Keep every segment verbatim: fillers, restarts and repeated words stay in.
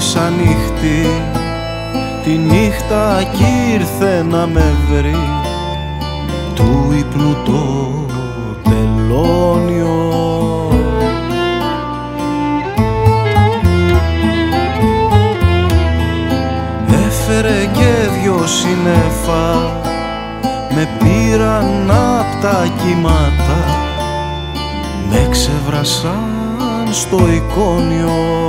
σαν νύχτη, τη νύχτα κι ήρθε να με βρει, του ύπνου το τελώνιο. Έφερε και δυο συννεφά, με πήραν απ' τα κύματα, με ξεβρασάν στο Ικόνιο.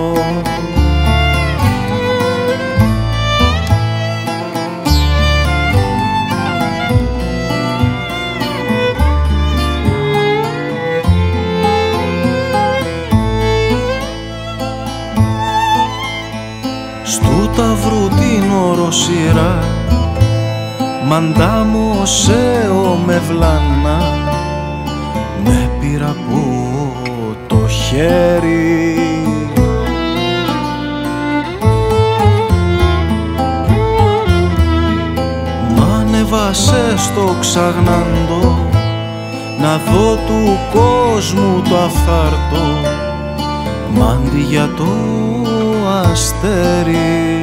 Στου Ταύρου την οροσειρά, μαντάμωσε ο Μεβλανά, με πήρα από το χέρι. Μ' ανέβασε στο ξαγνάντο, να δω του κόσμου το αφθάρτο, μάντι για το αστέρι.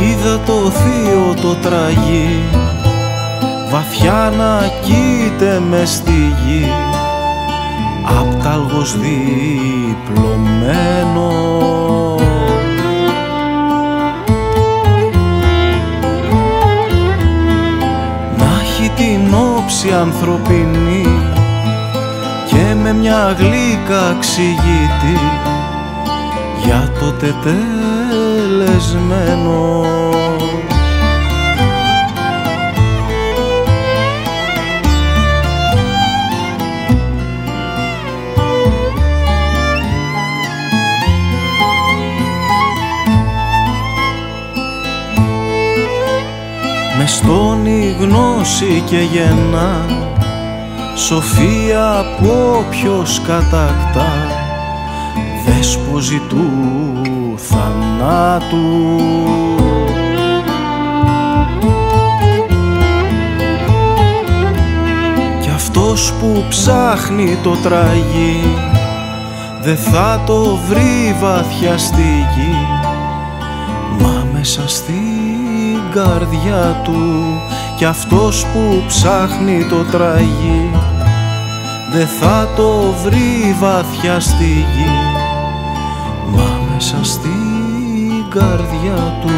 Είδα το θείο το τραγί, βαθιά να κοίται μες στη γη, απ' τ' αλγος διπλωμένο. Να έχει την όψη ανθρωπινή και με μια γλύκα ξηγητή για το τετελεσμένο. Με στώνει γνώση και γεννά, σοφία από όποιος κατακτά, δέσποζη του θανάτου. Κι αυτός που ψάχνει το τραγί, δε θα το βρει βαθιά στη γη, μα μέσα στη καρδιά του. Κι αυτός που ψάχνει το τραγί, δε θα το βρει βαθιά στη γη, μα μέσα στην καρδιά του.